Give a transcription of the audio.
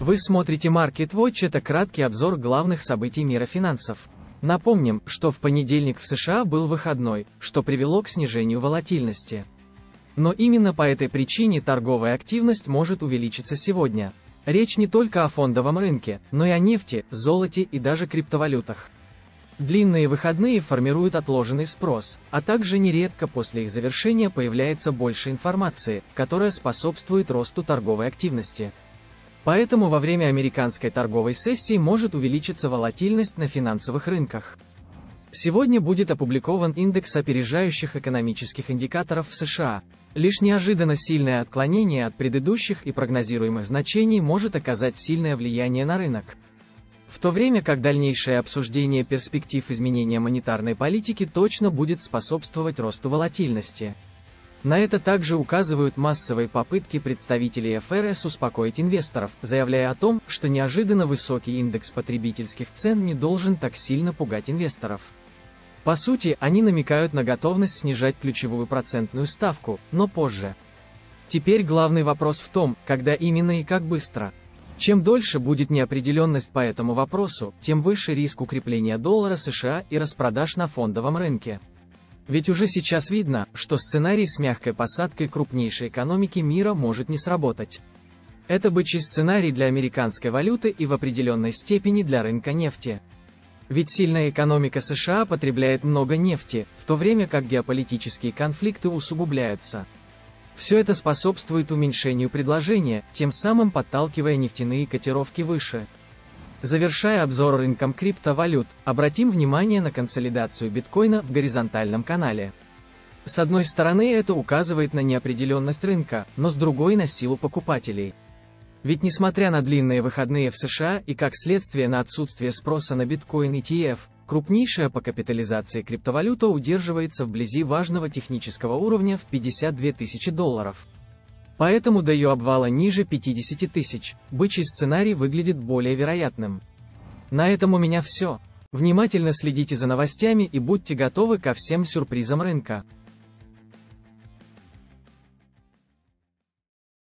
Вы смотрите Market Watch, это краткий обзор главных событий мира финансов. Напомним, что в понедельник в США был выходной, что привело к снижению волатильности. Но именно по этой причине торговая активность может увеличиться сегодня. Речь не только о фондовом рынке, но и о нефти, золоте и даже криптовалютах. Длинные выходные формируют отложенный спрос, а также нередко после их завершения появляется больше информации, которая способствует росту торговой активности. Поэтому во время американской торговой сессии может увеличиться волатильность на финансовых рынках. Сегодня будет опубликован индекс опережающих экономических индикаторов в США. Лишь неожиданно сильное отклонение от предыдущих и прогнозируемых значений может оказать сильное влияние на рынок. В то время как дальнейшее обсуждение перспектив изменения монетарной политики точно будет способствовать росту волатильности. На это также указывают массовые попытки представителей ФРС успокоить инвесторов, заявляя о том, что неожиданно высокий индекс потребительских цен не должен так сильно пугать инвесторов. По сути, они намекают на готовность снижать ключевую процентную ставку, но позже. Теперь главный вопрос в том, когда именно и как быстро. Чем дольше будет неопределенность по этому вопросу, тем выше риск укрепления доллара США и распродаж на фондовом рынке. Ведь уже сейчас видно, что сценарий с мягкой посадкой крупнейшей экономики мира может не сработать. Это бычий сценарий для американской валюты и в определенной степени для рынка нефти. Ведь сильная экономика США потребляет много нефти, в то время как геополитические конфликты усугубляются. Все это способствует уменьшению предложения, тем самым подталкивая нефтяные котировки выше. Завершая обзор рынком криптовалют, обратим внимание на консолидацию биткоина в горизонтальном канале. С одной стороны, это указывает на неопределенность рынка, но с другой — на силу покупателей. Ведь несмотря на длинные выходные в США и как следствие на отсутствие спроса на биткоин ETF, крупнейшая по капитализации криптовалюта удерживается вблизи важного технического уровня в 52 тысячи долларов. Поэтому до ее обвала ниже 50 тысяч, бычий сценарий выглядит более вероятным. На этом у меня все. Внимательно следите за новостями и будьте готовы ко всем сюрпризам рынка.